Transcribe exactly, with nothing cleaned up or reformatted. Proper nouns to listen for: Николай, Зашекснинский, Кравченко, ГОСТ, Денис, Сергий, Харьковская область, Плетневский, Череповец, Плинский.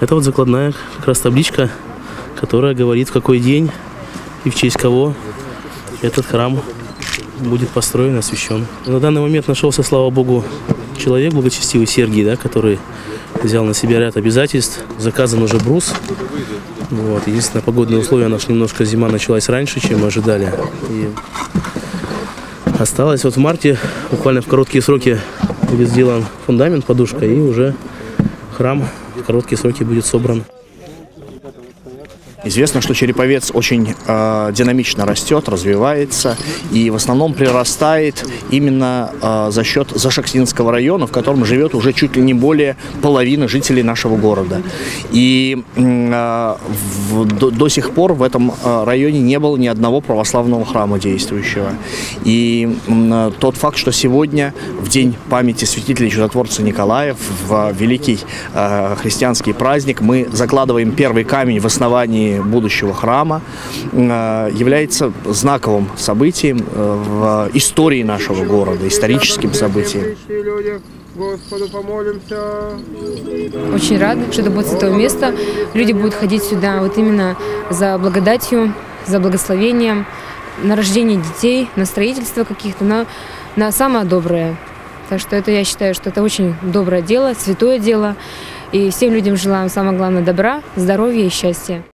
Это вот закладная как раз табличка, которая говорит, в какой день и в честь кого этот храм будет построен и освящен. На данный момент нашелся, слава Богу, человек благочестивый, Сергий, да, который взял на себя ряд обязательств. Заказан уже брус. Вот. Единственное, погодные условия, наша немножко зима началась раньше, чем мы ожидали. И осталось вот в марте, буквально в короткие сроки, будет сделан фундамент, подушка, и уже храм в короткие сроки будет собран. Известно, что Череповец очень э, динамично растет, развивается и в основном прирастает именно э, за счет Зашекснинского района, в котором живет уже чуть ли не более половины жителей нашего города. И э, в, до, до сих пор в этом районе не было ни одного православного храма действующего. И э, тот факт, что сегодня, в день памяти святителя и чудотворца Николая, в великий э, христианский праздник, мы закладываем первый камень в основании будущего храма, является знаковым событием в истории нашего города, историческим событием. Очень рада, что это будет святое место. Люди будут ходить сюда вот именно за благодатью, за благословением, на рождение детей, на строительство каких-то, на, на самое доброе. Так что это, я считаю, что это очень доброе дело, святое дело. И всем людям желаем, самое главное, добра, здоровья и счастья.